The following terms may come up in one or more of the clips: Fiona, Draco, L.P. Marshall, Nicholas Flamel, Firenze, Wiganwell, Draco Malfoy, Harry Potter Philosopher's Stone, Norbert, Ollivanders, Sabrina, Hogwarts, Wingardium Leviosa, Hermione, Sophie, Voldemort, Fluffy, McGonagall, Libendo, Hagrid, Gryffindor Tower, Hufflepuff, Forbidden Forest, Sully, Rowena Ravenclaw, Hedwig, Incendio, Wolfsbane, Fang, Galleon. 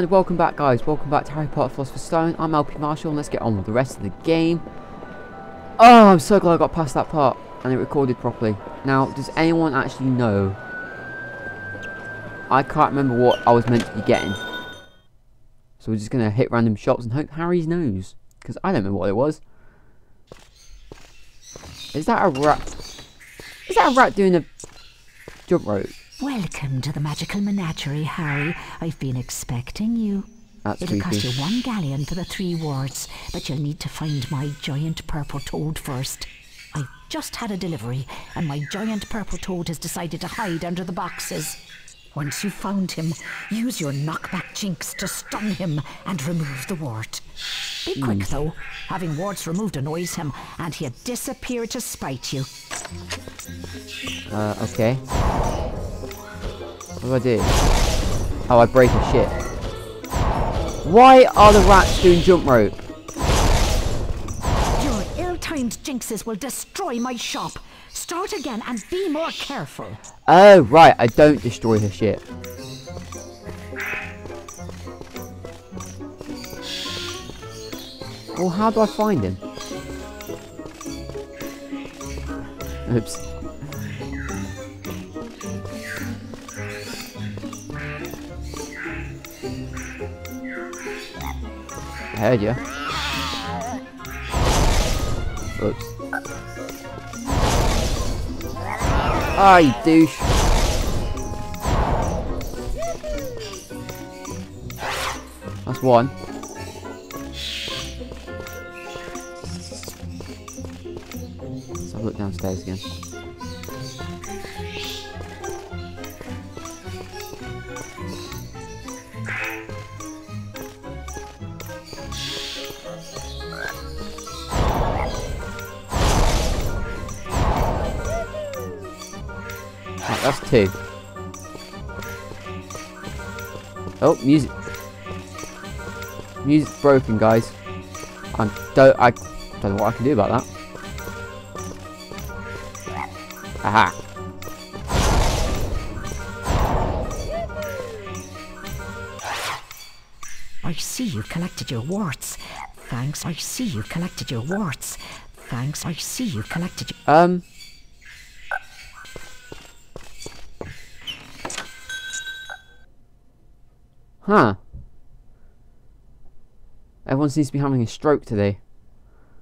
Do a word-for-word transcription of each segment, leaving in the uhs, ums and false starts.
And welcome back, guys. Welcome back to Harry Potter Philosopher's Stone. I'm L P. Marshall, and let's get on with the rest of the game. Oh, I'm so glad I got past that part and it recorded properly. Now, does anyone actually know? I can't remember what I was meant to be getting. So we're just going to hit random shops and hope Harry's knows, because I don't know what it was. Is that a rat? Is that a rat doing a jump rope? Welcome to the magical menagerie, Harry. I've been expecting you. That's It'll creepy. Cost you one galleon for the three wards, but you'll need to find my giant purple toad first. I just had a delivery, and my giant purple toad has decided to hide under the boxes. Once you've found him, use your knockback chinks to stun him and remove the wart. Be quick, mm. though. Having warts removed annoys him, and he'll disappear to spite you. Uh, okay. What do I do? Oh, I break his shit. Why are the rats doing jump rope? Your ill-timed jinxes will destroy my shop. Start again and be more careful. Oh, right. I don't destroy her shit. Well, how do I find him? Oops. I heard you. Oops. Ah, oh, you douche. That's one. Let's have a look downstairs again. That's two. Oh, music. Music's broken, guys. I don't. I don't know what I can do about that. Aha. I see you collected your warts. Thanks. I see you collected your warts. Thanks. I see you collected. Your um. Huh. Everyone seems to be having a stroke today.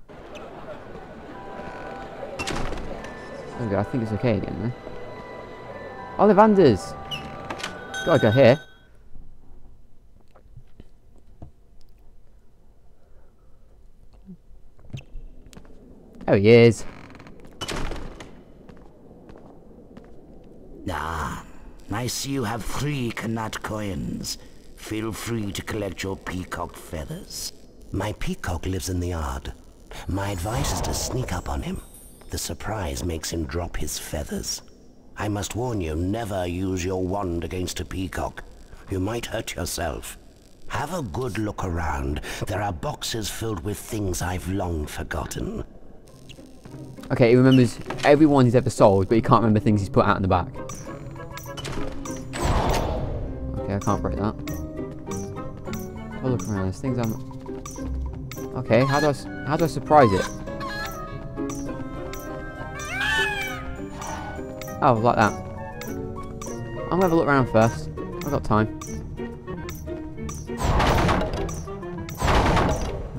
There we go, I think it's okay again then. Ollivanders! Gotta go here. There he is. Ah, I see you have three Kanat coins. Feel free to collect your peacock feathers. My peacock lives in the yard. My advice is to sneak up on him. The surprise makes him drop his feathers. I must warn you, never use your wand against a peacock. You might hurt yourself. Have a good look around. There are boxes filled with things I've long forgotten. Okay, he remembers everyone he's ever sold, but he can't remember things he's put out in the back. Okay, I can't break that. Oh, look around, there's things I'm... Okay, how do I, how do I surprise it? Oh, like that. I'm gonna have a look around first. I've got time.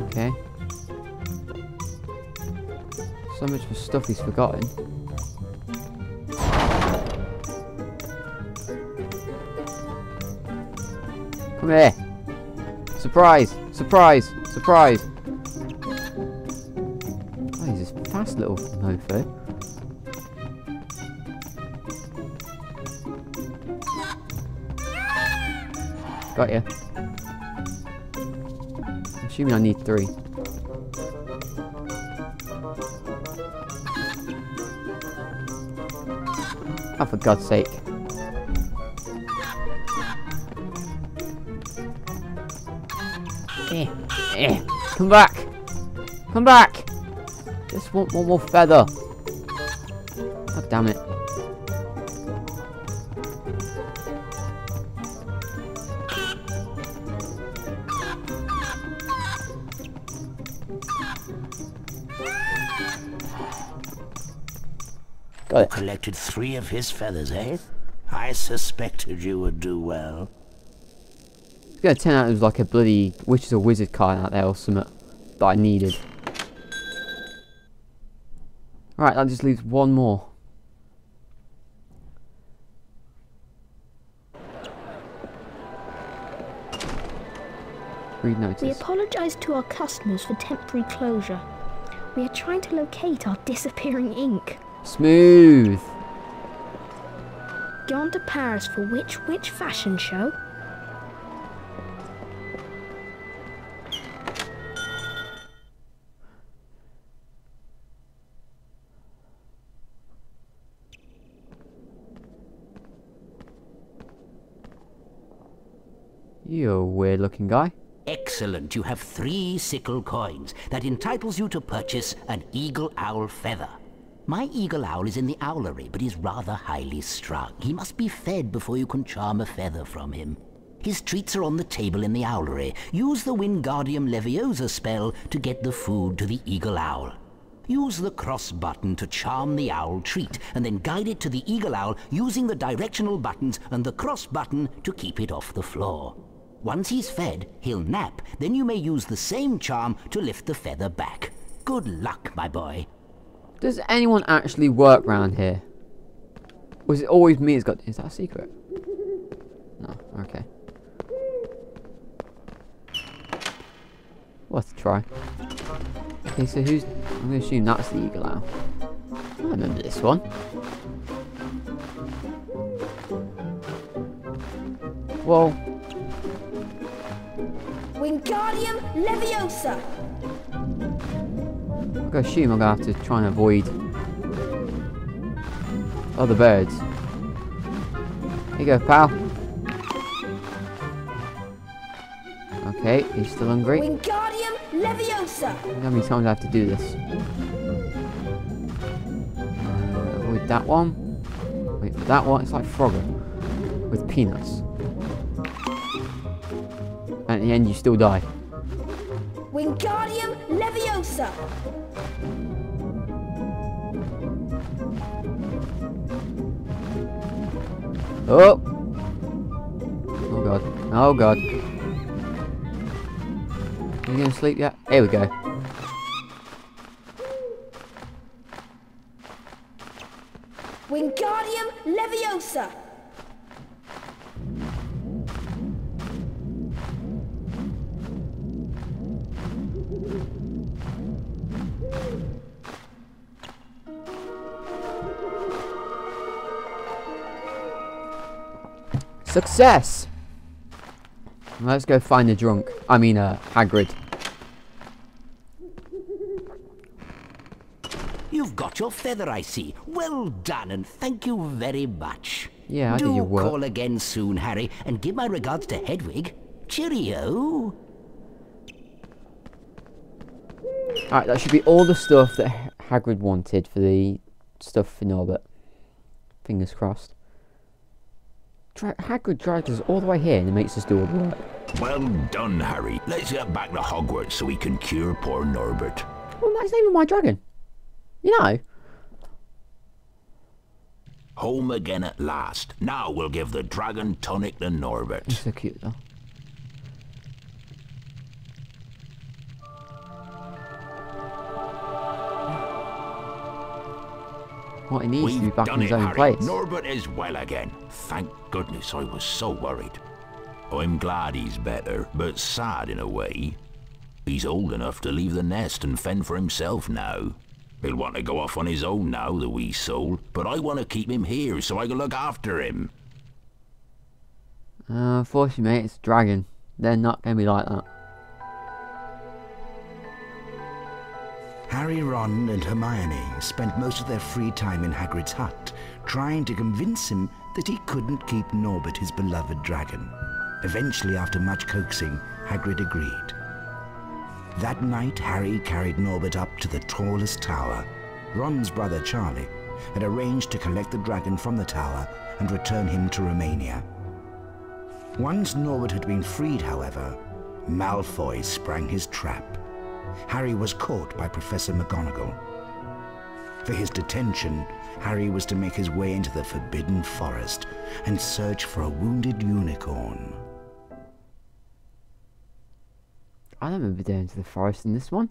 Okay. So much for stuff he's forgotten. Come here! Surprise! Surprise! Surprise! Oh, he's a fast little mofo. Got ya. I'm assuming I need three. Oh, for God's sake. Eh, eh. Come back! Come back! Just want one more feather. Oh, damn it. Flamel collected three of his feathers, eh? I suspected you would do well. It's gonna turn out it was like a bloody Witch is a Wizard card out there or something that I needed. Alright, that just leaves one more. Read notice. We apologise to our customers for temporary closure. We are trying to locate our disappearing ink. Smooth. Gone to Paris for which which fashion show? You're a weird looking guy. Excellent, you have three sickle coins. That entitles you to purchase an eagle owl feather. My eagle owl is in the owlery, but is rather highly strung. He must be fed before you can charm a feather from him. His treats are on the table in the owlery. Use the Wingardium Leviosa spell to get the food to the eagle owl. Use the cross button to charm the owl treat, and then guide it to the eagle owl using the directional buttons and the cross button to keep it off the floor. Once he's fed, he'll nap. Then you may use the same charm to lift the feather back. Good luck, my boy. Does anyone actually work round here? Or is it always me that's got... Is that a secret? No, okay. Worth a try. Okay, so who's... I'm going to assume that's the eagle owl. I remember this one. Well... Wingardium Leviosa! I'm going to assume I'm going to have to try and avoid other birds. Here you go, pal. Okay, he's still hungry. Wingardium Leviosa! How many times do I have to do this? Uh, avoid that one. Wait for that one. It's like Frogger with peanuts. And at the end, you still die. Wingardium Leviosa! Oh! Oh god. Oh god. Are you gonna sleep yet? Here we go. Wingardium Leviosa! Success! Let's go find the drunk. I mean, uh, Hagrid. You've got your feather, I see. Well done, and thank you very much. Yeah, I do your work. Do call again soon, Harry, and give my regards to Hedwig. Cheerio! Alright, that should be all the stuff that Hagrid wanted for the stuff for Norbert. Fingers crossed. Hagrid drags us all the way here and makes us do all the work. Well done, Harry. Let's get back to Hogwarts so we can cure poor Norbert. Well, that's even my dragon. You know. Home again at last. Now we'll give the dragon tonic to Norbert. He's so cute, though. What he needs We've to be back in his it, own Harry. place. Norbert is well again. Thank goodness, I was so worried. I'm glad he's better, but sad in a way. He's old enough to leave the nest and fend for himself now. He'll want to go off on his own now, the wee soul, but I want to keep him here so I can look after him. Uh, unfortunately, mate, it's a dragon. They're not going to be like that. Harry, Ron and Hermione spent most of their free time in Hagrid's hut, trying to convince him that he couldn't keep Norbert, his beloved dragon. Eventually, after much coaxing, Hagrid agreed. That night, Harry carried Norbert up to the tallest tower. Ron's brother, Charlie, had arranged to collect the dragon from the tower and return him to Romania. Once Norbert had been freed, however, Malfoy sprang his trap. Harry was caught by Professor McGonagall. For his detention, Harry was to make his way into the Forbidden Forest and search for a wounded unicorn. I don't remember going to the forest in this one.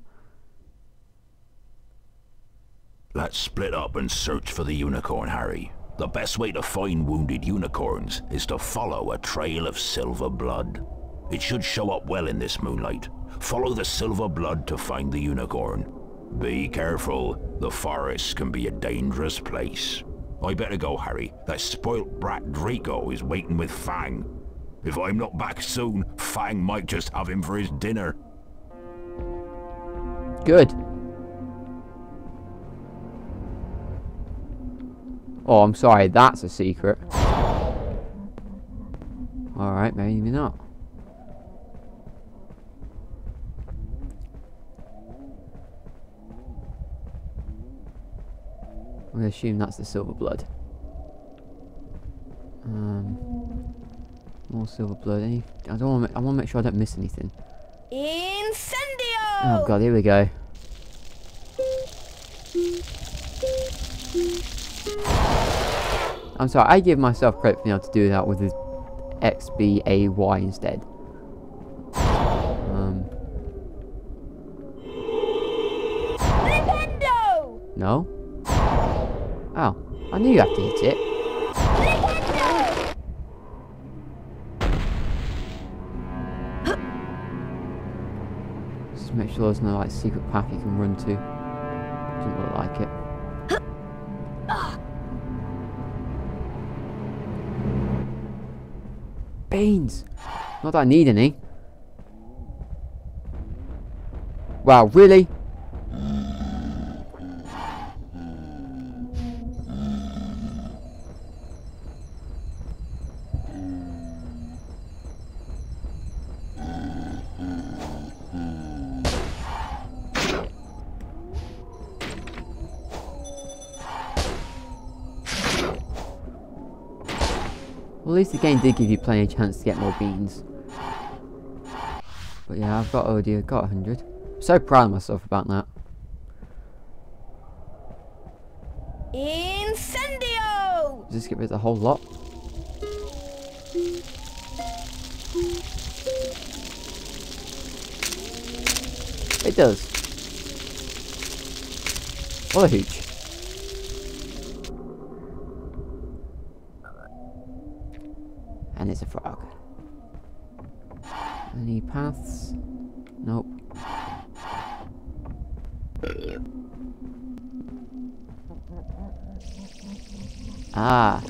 Let's split up and search for the unicorn, Harry. The best way to find wounded unicorns is to follow a trail of silver blood. It should show up well in this moonlight. Follow the silver blood to find the unicorn. Be careful, the forest can be a dangerous place. I better go, Harry. That spoilt brat Draco is waiting with Fang. If I'm not back soon, Fang might just have him for his dinner. Good. Oh, I'm sorry, that's a secret. Alright, maybe not. I'm gonna assume that's the silver blood. Um, more silver blood. Any, I don't want. I want to make sure I don't miss anything. Incendio! Oh god, here we go. I'm sorry. I give myself credit for being able to do that with his X B A Y instead. Um. Libendo! No. Oh, I knew you have to hit it. Just make sure there's no like secret path you can run to. Doesn't look like it. Beans. Not that I need any. Wow, really? Well, at least the game did give you plenty of chance to get more beans. But yeah, I've got already I've got a hundred. I'm so proud of myself about that. Incendio! Just get rid of the whole lot. It does. What a hooch. And it's a frog. Any paths? Nope. Ah.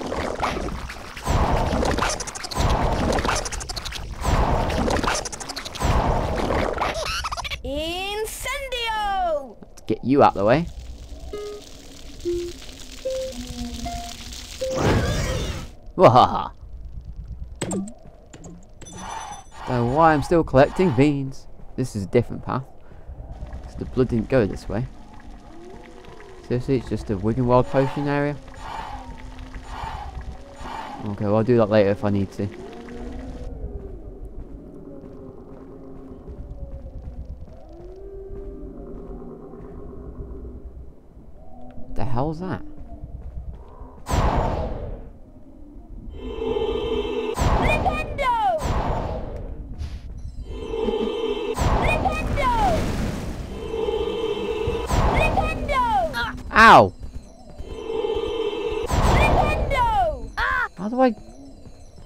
Incendio! Let's get you out of the way. Wahaha. So why I'm still collecting beans. This is a different path. Because the blood didn't go this way. Seriously, it's just a Wiganwell potion area. Okay, well I'll do that later if I need to. The hell's that? Ow! Nintendo! How do I...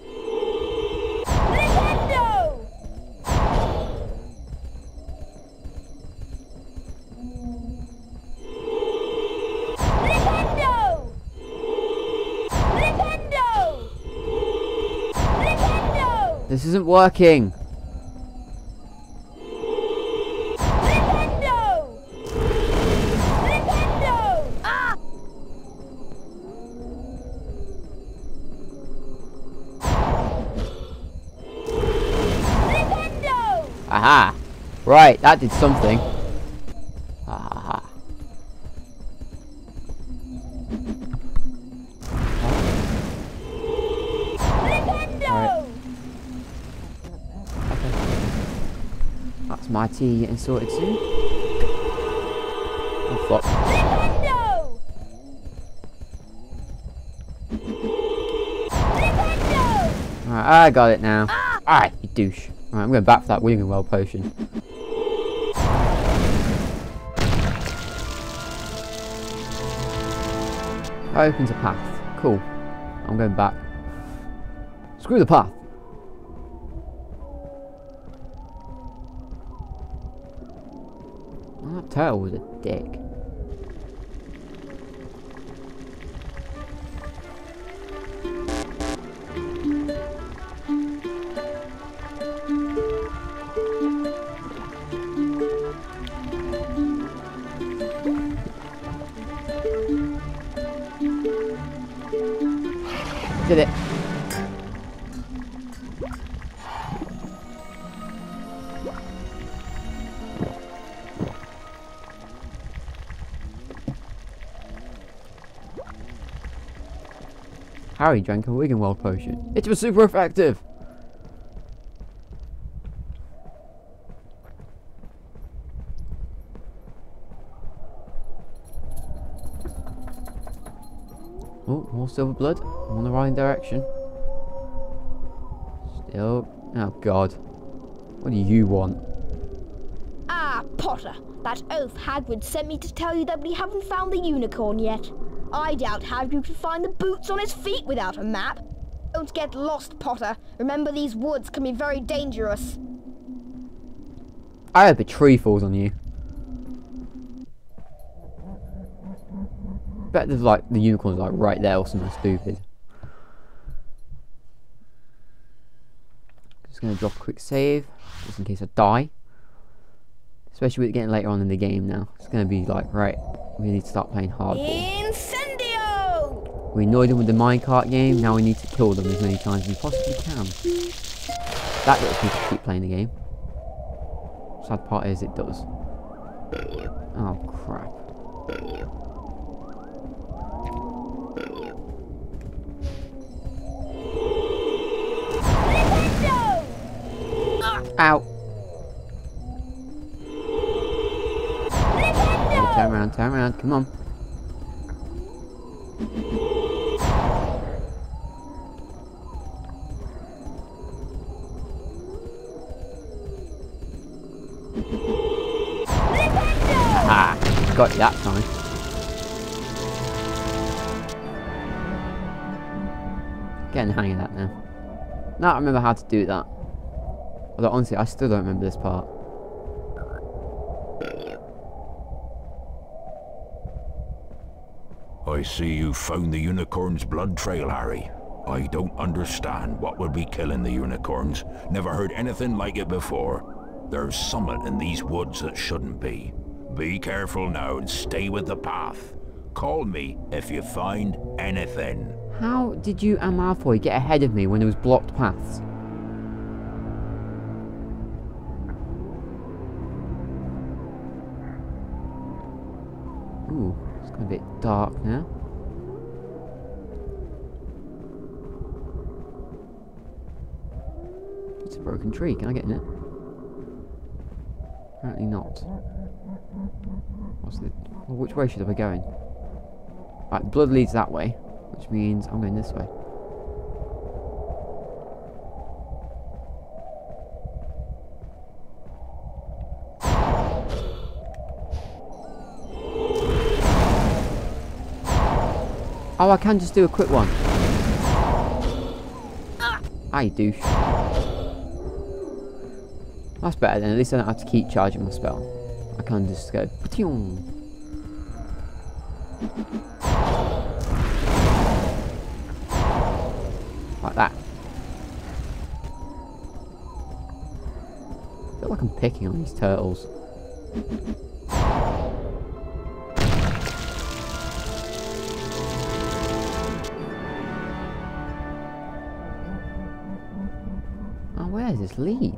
Nintendo! Nintendo! Nintendo! Nintendo! This isn't working! Aha! Right, that did something. Aha. Right. Okay. That's my tea getting sorted soon. Oh, fuck. Alright, I got it now. Alright, you douche. Alright, I'm going back for that Wiganwell potion. That opens a path. Cool. I'm going back. Screw the path. That turtle was a dick. Did it. Harry drank a Wiganwell potion. It was super effective! Oh, more silver blood. I'm on the right direction. Still. Oh, God. What do you want? Ah, Potter. That oaf Hagrid sent me to tell you that we haven't found the unicorn yet. I doubt Hagrid could find the boots on his feet without a map. Don't get lost, Potter. Remember, these woods can be very dangerous. I hope a tree falls on you. Bet there's like the unicorn's like right there or something stupid. Just gonna drop a quick save just in case I die. Especially with getting later on in the game now. It's gonna be like, right, we need to start playing hardball. Incendio! We annoyed them with the minecart game, now we need to kill them as many times as we possibly can. That lets me keep playing the game. Sad part is it does. Oh crap. Libendo! Ow. Turn around, turn around, come on. Ah, got you that time. Getting the hang of that now. Now I remember how to do that. Although honestly, I still don't remember this part. I see you found the unicorn's blood trail, Harry. I don't understand what would be killing the unicorns. Never heard anything like it before. There's something in these woods that shouldn't be. Be careful now and stay with the path. Call me if you find anything. How did you and Malfoy get ahead of me when there was blocked paths? Ooh. A bit dark now. It's a broken tree. Can I get in it? Apparently not. What's the? Well, which way should I be going? Right, blood leads that way, which means I'm going this way. Oh, I can just do a quick one. Aye, douche. That's better then, at least I don't have to keep charging my spell. I can just go... Like that. I feel like I'm picking on these turtles. This lead.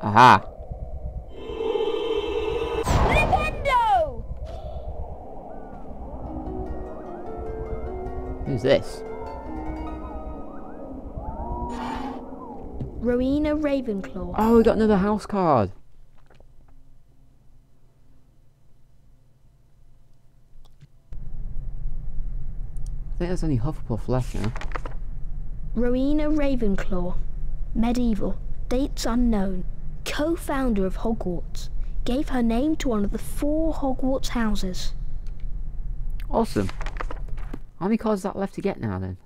Aha. Libendo! Who's this? Rowena Ravenclaw. Oh, we got another house card. think there's only Hufflepuff left now. Rowena Ravenclaw, medieval, dates unknown, co-founder of Hogwarts, gave her name to one of the four Hogwarts houses. Awesome. How many cards is that left to get now then?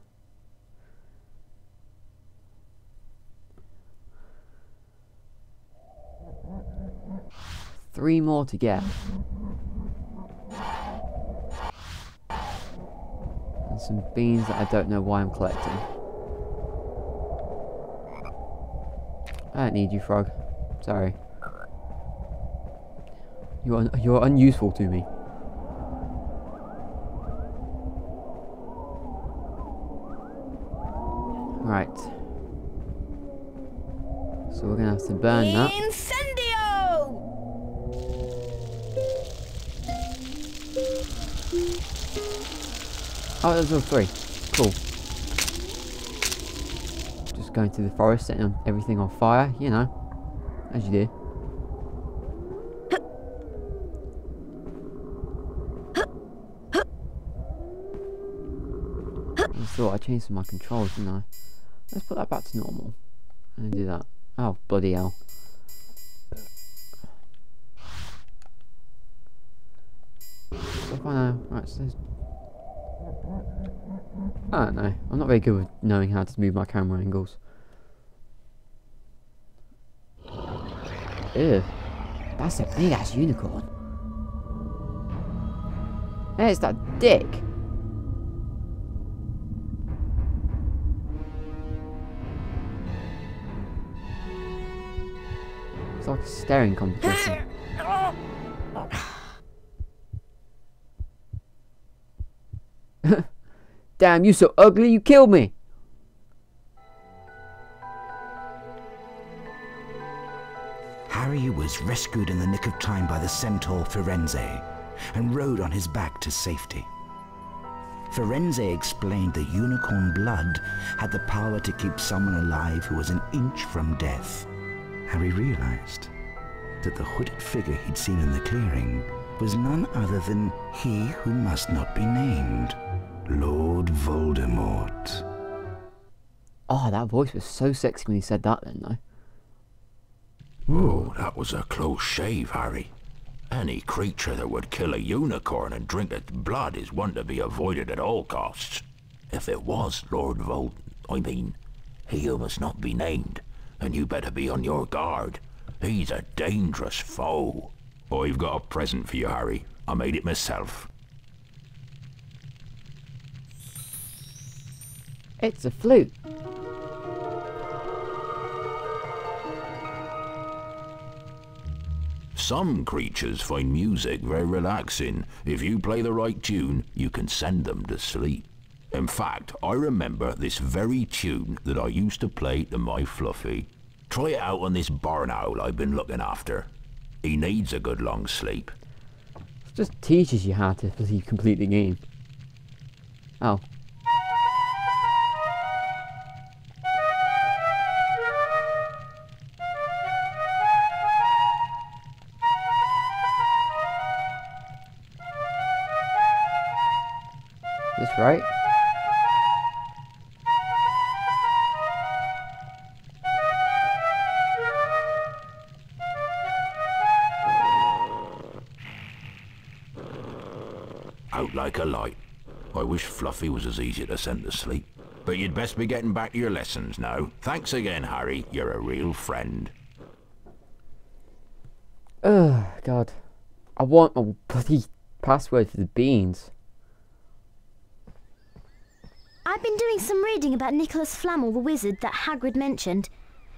Three more to get. And some beans that I don't know why I'm collecting. I don't need you, frog. Sorry. You're, un you're unuseful to me. Right. So we're gonna have to burn that. Incendio! Oh, those are three. Cool. Just going to the forest, setting everything on fire, you know, as you do. I changed my controls, didn't I? Let's put that back to normal and do that. Oh, bloody hell. Stop, I know. Right, so there's... I don't know. I'm not very good with knowing how to move my camera angles. Ew. That's a big ass unicorn. There's that dick. It's like a staring competition. Damn, you so ugly, you killed me! Harry was rescued in the nick of time by the centaur Firenze and rode on his back to safety. Firenze explained that unicorn blood had the power to keep someone alive who was an inch from death. Harry realized that the hooded figure he'd seen in the clearing was none other than he who must not be named, Lord Voldemort. Oh, that voice was so sexy when he said that then, though. Oh, that was a close shave, Harry. Any creature that would kill a unicorn and drink its blood is one to be avoided at all costs. If it was Lord Vold... I mean, he who must not be named. And you better be on your guard. He's a dangerous foe. I've got a present for you, Harry. I made it myself. It's a flute. Some creatures find music very relaxing. If you play the right tune, you can send them to sleep. In fact, I remember this very tune that I used to play to my Fluffy. Try it out on this barn owl I've been looking after. He needs a good long sleep. It just teaches you how to complete the game. Oh. Is this right? Like a light. I wish Fluffy was as easy to send to sleep. But you'd best be getting back to your lessons now. Thanks again, Harry. You're a real friend. Ugh, God. I want my bloody password for the beans. I've been doing some reading about Nicholas Flamel, the wizard that Hagrid mentioned.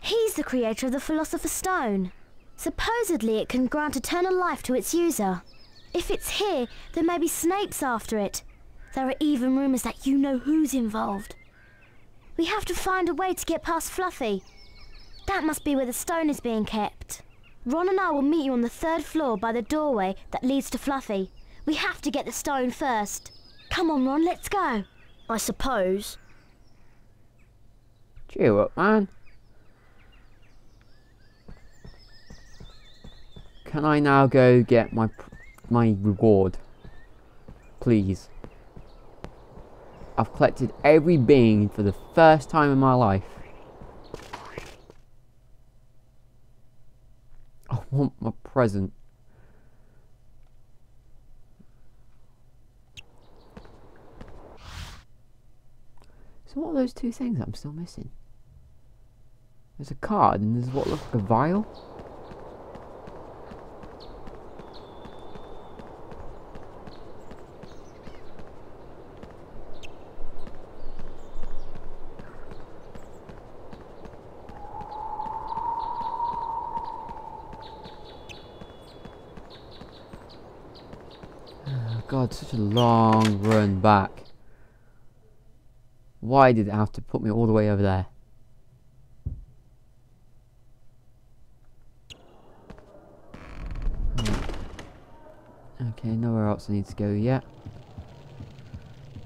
He's the creator of the Philosopher's Stone. Supposedly it can grant eternal life to its user. If it's here, there may be Snape's after it. There are even rumours that you know who's involved. We have to find a way to get past Fluffy. That must be where the stone is being kept. Ron and I will meet you on the third floor by the doorway that leads to Fluffy. We have to get the stone first. Come on, Ron, let's go. I suppose. Cheer up, man. Can I now go get my... my reward, please? I've collected every bean for the first time in my life. I want my present. So what are those two things that I'm still missing? There's a card and there's what looks like a vial. God, such a long run back. Why did it have to put me all the way over there? Right. Okay, nowhere else I need to go yet.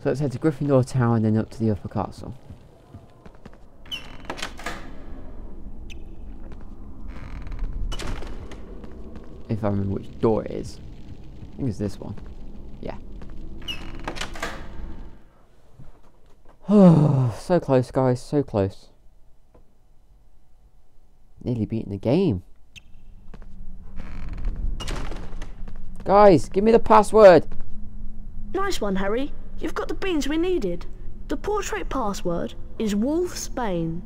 So let's head to Gryffindor Tower and then up to the upper castle. If I remember which door it is. I think it's this one. Yeah. Oh, so close, guys. So close. Nearly beating the game. Guys, give me the password. Nice one, Harry. You've got the beans we needed. The portrait password is Wolfsbane.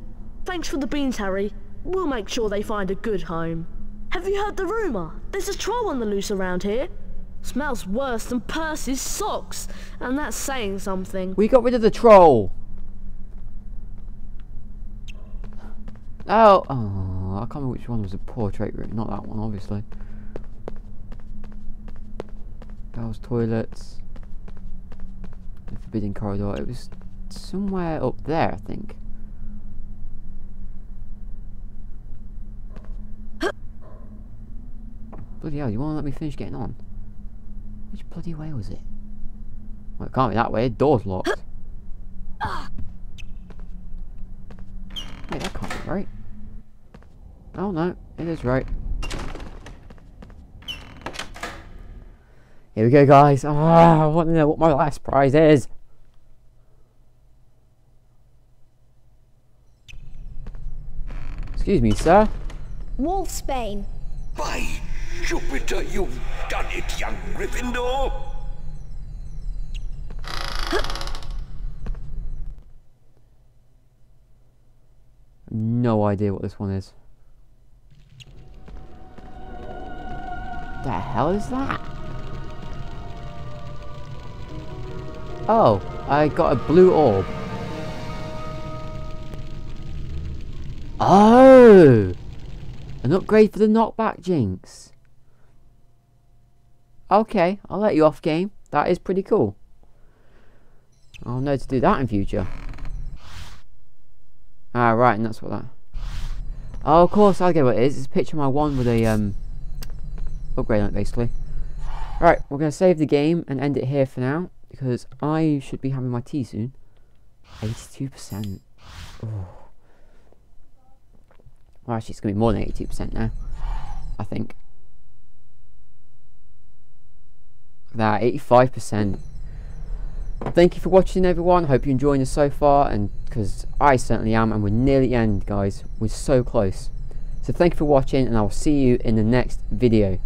Thanks for the beans, Harry. We'll make sure they find a good home. Have you heard the rumour? There's a troll on the loose around here. Smells worse than Percy's socks, and that's saying something. We got rid of the troll. Oh, oh I can't remember which one was a portrait room. Not that one, obviously. Girls' toilets. The forbidden corridor. It was somewhere up there, I think. Bloody hell, you want to let me finish getting on? Which bloody way was it? Well, it can't be that way, door's locked. Wait, that can't be right. Oh no, it is right. Here we go, guys. Ah, I want to know what my last prize is. Excuse me, sir. Wolfsbane. Bye. Jupiter, you've done it, young Gryffindor! No idea what this one is. The hell is that? Oh, I got a blue orb. Oh! An upgrade for the knockback jinx. Okay, I'll let you off, game. That is pretty cool. I'll know to do that in future. Ah, right, and that's what that... Oh, of course, I get what it is. It's a picture of my wand with a um, upgrade on it, basically. Right, we're going to save the game and end it here for now, because I should be having my tea soon. eighty-two percent. Oh. Well, actually, it's going to be more than eighty-two percent now, I think. That eighty-five percent. Thank you for watching, everyone. Hope you're enjoying this so far, and because I certainly am, and we're nearly at the end, guys. We're so close. So thank you for watching, and I'll see you in the next video.